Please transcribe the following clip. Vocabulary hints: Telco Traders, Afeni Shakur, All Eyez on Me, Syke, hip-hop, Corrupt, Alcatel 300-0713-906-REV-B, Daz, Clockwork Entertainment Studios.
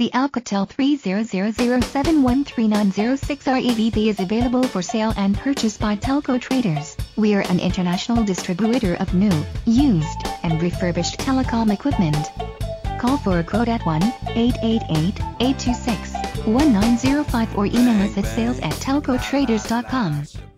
The Alcatel 300-0713-906-REV-B is available for sale and purchase by Telco Traders. We are an international distributor of new, used, and refurbished telecom equipment. Call for a quote at 1-888-826-1905 or email us at sales@telcotraders.com.